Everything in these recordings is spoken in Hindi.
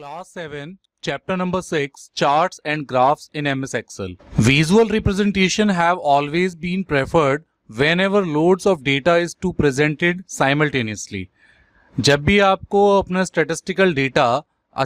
Class 7, Chapter number 6, Charts and Graphs in MS Excel. Visual representation have always been preferred whenever loads of data is to presented simultaneously. जब भी आपको अपना statistical data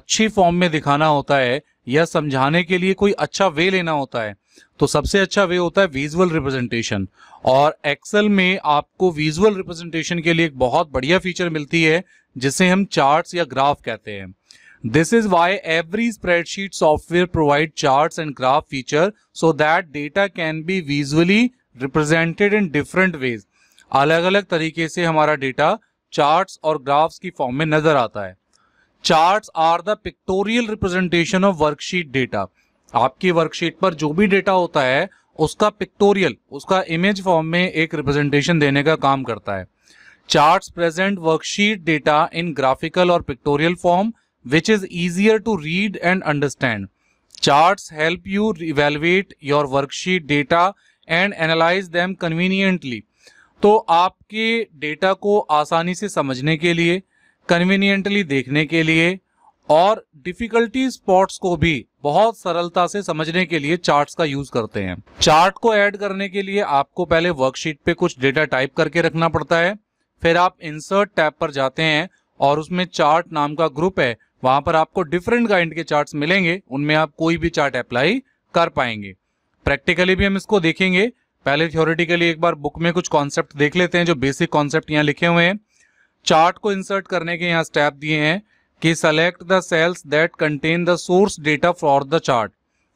अच्छी form में दिखाना होता है या समझाने के लिए कोई अच्छा way लेना होता है तो सबसे अच्छा way होता है visual representation. और Excel में आपको visual representation के लिए एक बहुत बढ़िया feature मिलती है जिसे हम charts या graph कहते हैं. This is why every spreadsheet software provides charts and graph feature so that data can be visually represented in different ways. अलग-अलग तरीके से हमारा data charts और graphs की form में नजर आता है. Charts are the pictorial representation of worksheet data. आपकी worksheet पर जो भी data होता है, उसका pictorial, उसका image form में एक representation देने का काम करता है. Charts present worksheet data in graphical or pictorial form, which is easier to read and understand. Charts help you evaluate your worksheet data and analyze them conveniently. तो आपके डेटा को आसानी से समझने के लिए, conveniently देखने के लिए और difficulty spots को भी बहुत सरलता से समझने के लिए charts का यूज करते हैं. Chart को ऐड करने के लिए आपको पहले worksheet पे कुछ डेटा टाइप करके रखना पड़ता है, फिर आप insert टैब पर जाते हैं और उसमें चार्ट नाम का ग्रुप है, वहां पर आपको डिफरेंट काइंड के चार्ट्स मिलेंगे, उनमें आप कोई भी चार्ट अप्लाई कर पाएंगे. प्रैक्टिकली भी हम इसको देखेंगे, पहले थ्योरेटिकली एक बार बुक में कुछ कॉन्सेप्ट देख लेते हैं जो बेसिक कॉन्सेप्ट यहाँ लिखे हुए हैं. चार्ट को इंसर्ट करने के यहाँ स्टेप दिए हैं कि select the cells that contain the source data for the chart.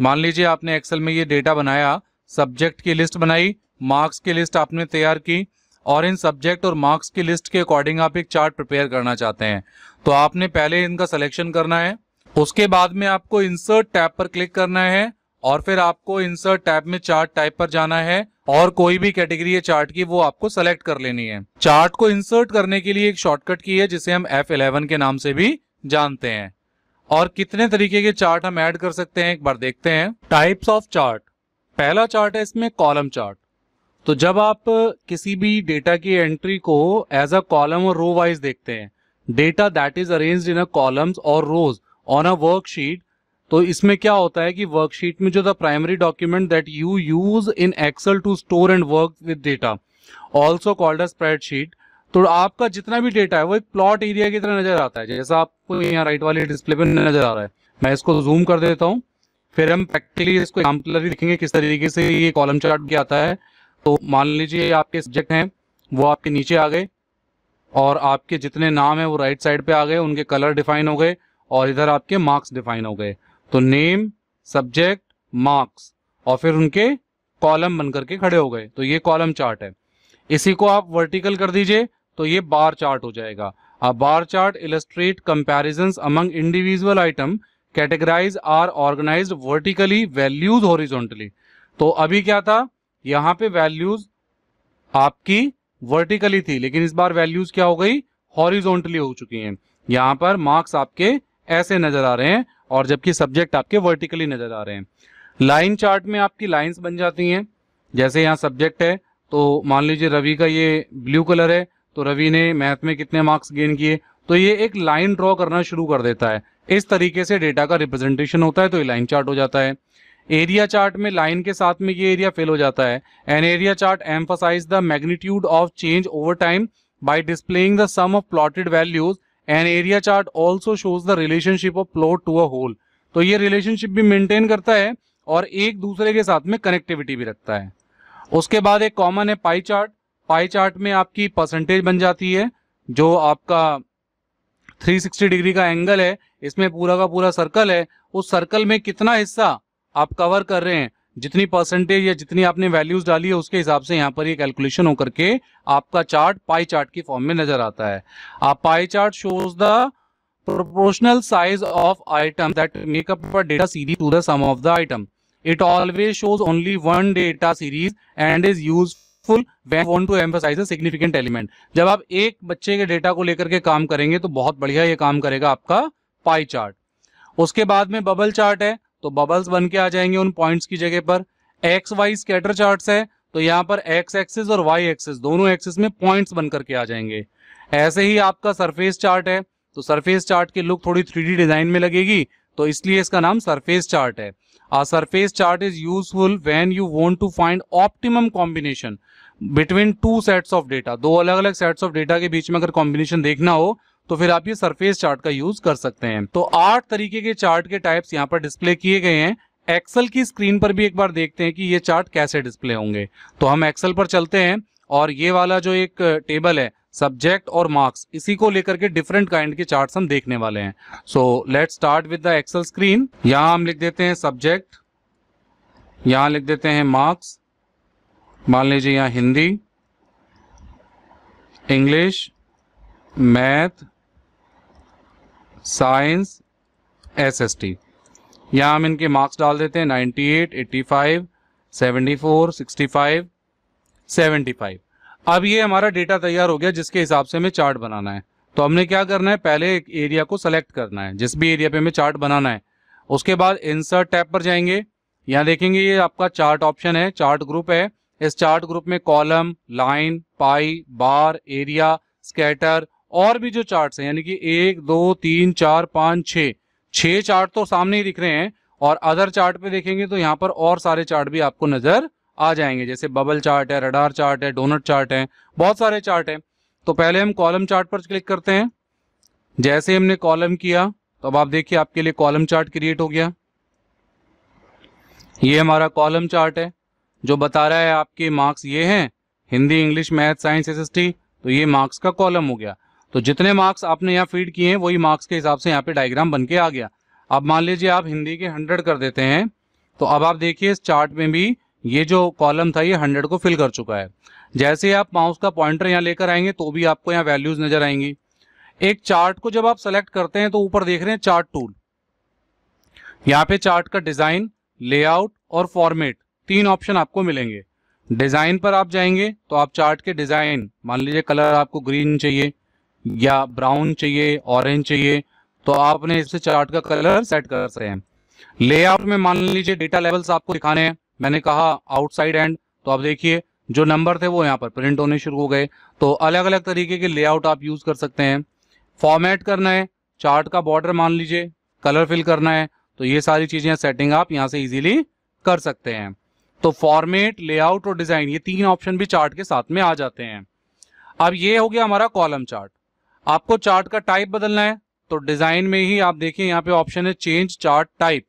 मान लीजिए आपने एक्सेल में ये डेटा बनाया, सब्जेक्ट की लिस्ट बनाई, मार्क्स की लिस्ट आपने तैयार की और इन सब्जेक्ट और मार्क्स की लिस्ट के अकॉर्डिंग आप एक चार्ट प्रिपेयर करना चाहते हैं, तो आपने पहले इनका सिलेक्शन करना है. उसके बाद में आपको इंसर्ट टैब पर क्लिक करना है और फिर आपको इंसर्ट टैब में चार्ट टाइप पर जाना है और कोई भी कैटेगरी है चार्ट की वो आपको सेलेक्ट कर लेनी है. चार्ट को इंसर्ट करने के लिए एक शॉर्टकट की है जिसे हम F11 के नाम से भी जानते हैं. और कितने तरीके के चार्ट हम ऐड कर सकते हैं एक बार देखते हैं. टाइप्स ऑफ चार्ट, पहला चार्ट है इसमें कॉलम चार्ट. तो जब आप किसी भी डेटा की एंट्री को एज अ कॉलम और रो वाइज देखते हैं, data that is arranged in a columns और रोज ऑन अ वर्कशीट, तो इसमें क्या होता है कि वर्कशीट में जो the primary document that you use in Excel to store and work with data also called a spreadsheet, तो आपका जितना भी डेटा है वो एक प्लॉट एरिया की तरह नजर आता है, जैसा आपको यहाँ राइट वाले डिस्प्ले पर नजर आ रहा है. मैं इसको जूम कर देता हूँ, फिर हम प्रैक्टिकली इसको एग्जाम्पल देखेंगे किस तरीके से ये कॉलम चार्ट भी आता है. तो मान लीजिए आपके सब्जेक्ट हैं वो आपके नीचे आ गए और आपके जितने नाम हैं वो राइट साइड पे आ गए, उनके कलर डिफाइन हो गए और इधर आपके मार्क्स डिफाइन हो गए. तो नेम, सब्जेक्ट, मार्क्स और फिर उनके कॉलम बन करके खड़े हो गए. तो ये कॉलम चार्ट है. इसी को आप वर्टिकल कर दीजिए तो ये बार चार्ट हो जाएगा. अब bar chart illustrate comparison among individual item categorize are organize vertically values horizontally. तो अभी क्या था, यहाँ पे वैल्यूज आपकी वर्टिकली थी लेकिन इस बार वैल्यूज क्या हो गई, हॉरिजॉन्टली हो चुकी हैं. यहाँ पर मार्क्स आपके ऐसे नजर आ रहे हैं और जबकि सब्जेक्ट आपके वर्टिकली नजर आ रहे हैं. लाइन चार्ट में आपकी लाइंस बन जाती हैं, जैसे यहाँ सब्जेक्ट है तो मान लीजिए रवि का ये ब्लू कलर है, तो रवि ने मैथ में कितने मार्क्स गेन किए, तो ये एक लाइन ड्रॉ करना शुरू कर देता है. इस तरीके से डेटा का रिप्रेजेंटेशन होता है, तो ये लाइन चार्ट हो जाता है. एरिया चार्ट में लाइन के साथ में ये एरिया फिल हो जाता है. An area chart emphasize the magnitude of change over time by displaying the sum of plotted values. An area chart also shows the relationship of plot to a whole. तो ये रिलेशनशिप भी मेंटेन करता है और एक दूसरे के साथ में कनेक्टिविटी भी रखता है. उसके बाद एक कॉमन है पाई चार्ट. पाई चार्ट में आपकी परसेंटेज बन जाती है, जो आपका 360 डिग्री का एंगल है, इसमें पूरा का पूरा सर्कल है, उस सर्कल में कितना हिस्सा आप कवर कर रहे हैं, जितनी परसेंटेज या जितनी आपने वैल्यूज डाली है उसके हिसाब से यहाँ पर ये कैलकुलेशन होकर के आपका चार्ट पाई चार्ट की फॉर्म में नजर आता है. आप pie chart shows the proportional size of item that make up a data series to the sum of the item. It always shows only one data series and is useful when want to emphasize a significant element. जब आप एक बच्चे के डेटा को लेकर के काम करेंगे तो बहुत बढ़िया ये काम करेगा आपका पाई चार्ट. उसके बाद में बबल चार्ट है, तो बबल्स बन के आ जाएंगे उन पॉइंट्स की जगह पर. एक्स वाई स्कैटर चार्ट्स है, तो यहाँ पर एक्स एक्सिस और वाई एक्सिस दोनों एक्सिस में पॉइंट्स बन करके आ जाएंगे. ऐसे ही आपका सरफेस चार्ट है, तो सरफेस चार्ट की लुक थोड़ी 3D डिजाइन में लगेगी, तो इसलिए इसका नाम सरफेस चार्ट है। A surface chart is useful when you want to find optimum combination between two sets of data. दो अलग अलग सेट्स ऑफ डेटा के बीच में अगर कॉम्बिनेशन देखना हो तो फिर आप ये सरफेस चार्ट का यूज कर सकते हैं। तो 8 तरीके के चार्ट के टाइप्स यहाँ पर डिस्प्ले किए गए हैं। एक्सेल की स्क्रीन पर भी एक बार देखते हैं कि ये चार्ट कैसे डिस्प्ले होंगे। तो हम एक्सेल पर चलते हैं और ये वाला जो एक टेबल है सब्जेक्ट और मार्क्स, इसी को लेकर के डिफरेंट काइंड के चार्ट्स हम देखने वाले हैं। So let's start with the Excel screen. यहाँ हम लिख देते हैं सब्जेक्ट, यहाँ लिख देते हैं मार्क्स, मान लीजिए यहाँ Hindi, English, math, science, SST. यहाँ हम इनके मार्क्स डाल देते हैं 98, 85, 74, 65, 75। अब ये हमारा डेटा तैयार हो गया जिसके हिसाब से हमें चार्ट बनाना है। तो हमने क्या करना है, पहले एक एरिया को सेलेक्ट करना है जिस भी एरिया पे हमें चार्ट बनाना है। उसके बाद इंसर्ट टैब पर जाएंगे, यहाँ देखेंगे ये आपका चार्ट ऑप्शन है, चार्ट ग्रुप है। इस चार्ट ग्रुप में column, line, pie, bar, area, scatter और भी जो चार्ट्स हैं, यानी कि 1, 2, 3, 4, 5, 6 चार्ट तो सामने ही दिख रहे हैं। और अदर चार्ट पे देखेंगे तो यहाँ पर और सारे चार्ट भी आपको नजर आ जाएंगे, जैसे बबल चार्ट है, रडार चार्ट है, डोनट चार्ट है, बहुत सारे चार्ट हैं। तो पहले हम कॉलम चार्ट पर क्लिक करते हैं। जैसे हमने कॉलम किया तो अब आप देखिए आपके लिए कॉलम चार्ट क्रिएट हो गया। ये हमारा कॉलम चार्ट है जो बता रहा है आपके मार्क्स ये हैं, Hindi, English, math, science, SST. तो ये मार्क्स का कॉलम हो गया। तो जितने मार्क्स आपने यहाँ फीड किए हैं वही मार्क्स के हिसाब से यहाँ पे डायग्राम बन के आ गया। अब मान लीजिए आप हिंदी के 100 कर देते हैं तो अब आप देखिए इस चार्ट में भी ये जो कॉलम था ये 100 को फिल कर चुका है। जैसे आप माउस का पॉइंटर यहाँ लेकर आएंगे तो भी आपको यहाँ वैल्यूज नजर आएंगी। एक चार्ट को जब आप सेलेक्ट करते हैं तो ऊपर देख रहे हैं चार्ट टूल, यहाँ पे चार्ट का डिजाइन, लेआउट और फॉर्मेट 3 ऑप्शन आपको मिलेंगे। डिजाइन पर आप जाएंगे तो आप चार्ट के डिजाइन, मान लीजिए कलर आपको ग्रीन चाहिए या ब्राउन चाहिए, ऑरेंज चाहिए, तो आपने इससे चार्ट का कलर सेट कर सकते हैं। लेआउट में मान लीजिए डेटा लेवल्स आपको दिखाने हैं, मैंने कहा आउटसाइड एंड, तो आप देखिए जो नंबर थे वो यहाँ पर प्रिंट होने शुरू हो गए। तो अलग अलग तरीके के लेआउट आप यूज कर सकते हैं। फॉर्मेट करना है, चार्ट का बॉर्डर मान लीजिए, कलर फिल करना है, तो ये सारी चीजें सेटिंग आप यहाँ से इजीली कर सकते हैं। तो फॉर्मेट, लेआउट और डिजाइन, ये 3 ऑप्शन भी चार्ट के साथ में आ जाते हैं। अब ये हो गया हमारा कॉलम चार्ट। आपको चार्ट का टाइप बदलना है तो डिजाइन में ही आप देखिए यहाँ पे ऑप्शन है चेंज चार्ट टाइप।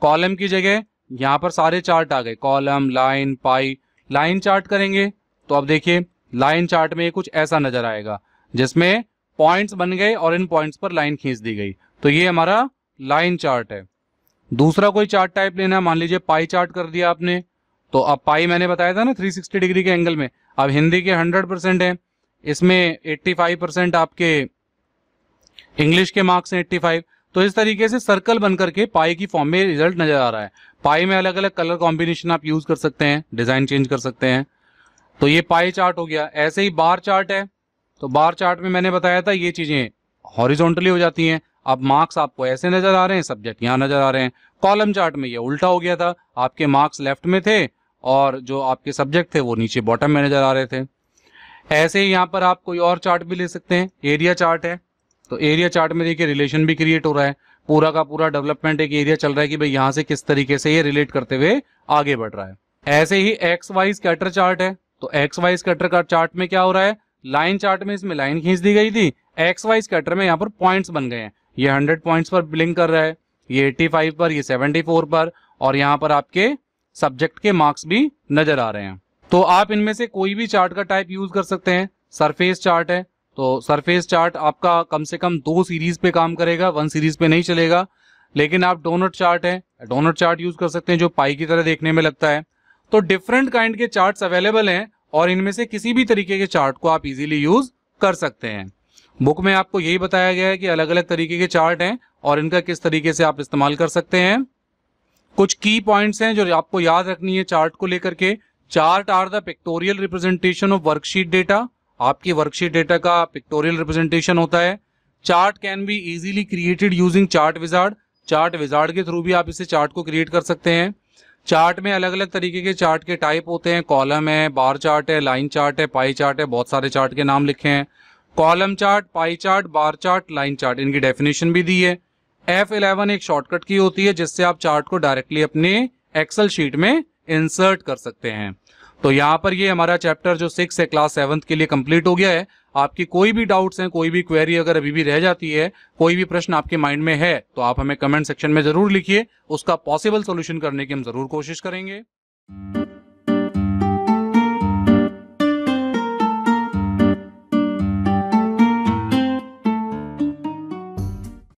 कॉलम की जगह यहाँ पर सारे चार्ट आ गए, column, line, pie. Line chart करेंगे तो आप देखिए लाइन चार्ट में कुछ ऐसा नजर आएगा जिसमें पॉइंट्स बन गए और इन पॉइंट्स पर लाइन खींच दी गई। तो ये हमारा लाइन चार्ट है। दूसरा कोई चार्ट टाइप लेना है, मान लीजिए पाई चार्ट कर दिया आपने, तो अब पाई मैंने बताया था ना 360 डिग्री के एंगल में। अब हिंदी के 100% है, इसमें 85% आपके इंग्लिश के मार्क्स हैं, 85। तो इस तरीके से सर्कल बन करके पाई की फॉर्म में रिजल्ट नजर आ रहा है। पाई में अलग अलग कलर कॉम्बिनेशन आप यूज कर सकते हैं, डिजाइन चेंज कर सकते हैं। तो ये पाई चार्ट हो गया। ऐसे ही बार चार्ट है, तो बार चार्ट में मैंने बताया था ये चीजें हॉरिजॉन्टली हो जाती हैं। अब मार्क्स आपको ऐसे नजर आ रहे हैं, सब्जेक्ट यहाँ नजर आ रहे हैं। कॉलम चार्ट में ये उल्टा हो गया था, आपके मार्क्स लेफ्ट में थे और जो आपके सब्जेक्ट थे वो नीचे बॉटम में नजर आ रहे थे। ऐसे ही यहाँ पर आप कोई और चार्ट भी ले सकते हैं। एरिया चार्ट है, तो एरिया चार्ट में देखिए रिलेशन भी क्रिएट हो रहा है, पूरा का पूरा डेवलपमेंट एक एरिया चल रहा है कि भाई यहाँ से किस तरीके से ये रिलेट करते हुए आगे बढ़ रहा है। ऐसे ही एक्स वाई स्कैटर चार्ट है, तो एक्स वाई स्कैटर का चार्ट में क्या हो रहा है, लाइन चार्ट में इसमें लाइन खींच दी गई थी, एक्स वाई स्कैटर में यहाँ पर पॉइंट्स बन गए हैं। ये 100 पॉइंट्स पर ब्लिंक कर रहा है, ये 85 पर, ये 74 पर, और यहाँ पर आपके सब्जेक्ट के मार्क्स भी नजर आ रहे हैं। तो आप इनमें से कोई भी चार्ट का टाइप यूज कर सकते हैं। सरफेस चार्ट है, तो सरफेस चार्ट आपका कम से कम 2 सीरीज पे काम करेगा, 1 सीरीज पे नहीं चलेगा। लेकिन आप डोनट चार्ट है, डोनट चार्ट यूज कर सकते हैं जो पाई की तरह देखने में लगता है। तो डिफरेंट काइंड के चार्ट्स अवेलेबल हैं और इनमें से किसी भी तरीके के चार्ट को आप इजीली यूज कर सकते हैं। बुक में आपको यही बताया गया है कि अलग अलग तरीके के चार्ट हैं और इनका किस तरीके से आप इस्तेमाल कर सकते हैं। कुछ की पॉइंट्स हैं जो आपको याद रखनी है चार्ट को लेकर के। Chart are the pictorial representation of worksheet data, आपकी वर्कशीट डेटा का पिक्टोरियल रिप्रेजेंटेशन होता है। Chart can be easily created using chart wizard, chart wizard के थ्रू भी आप इसे चार्ट को क्रिएट कर सकते हैं। चार्ट में अलग अलग तरीके के चार्ट के टाइप होते हैं, कॉलम है, बार चार्ट है, लाइन चार्ट है, पाई चार्ट है, बहुत सारे चार्ट के नाम लिखे हैं। Column chart, pie chart, bar chart, line chart, इनकी डेफिनेशन भी दी है। F11 एक शॉर्टकट की होती है जिससे आप चार्ट को डायरेक्टली अपने एक्सेल शीट में इंसर्ट कर सकते हैं। तो यहाँ पर ये हमारा चैप्टर जो 6 है क्लास 7 के लिए कंप्लीट हो गया है। आपकी कोई भी डाउट्स हैं, कोई भी क्वेरी अगर अभी भी रह जाती है, कोई भी प्रश्न आपके माइंड में है, तो आप हमें कमेंट सेक्शन में जरूर लिखिए, उसका पॉसिबल सोल्यूशन करने की हम जरूर कोशिश करेंगे।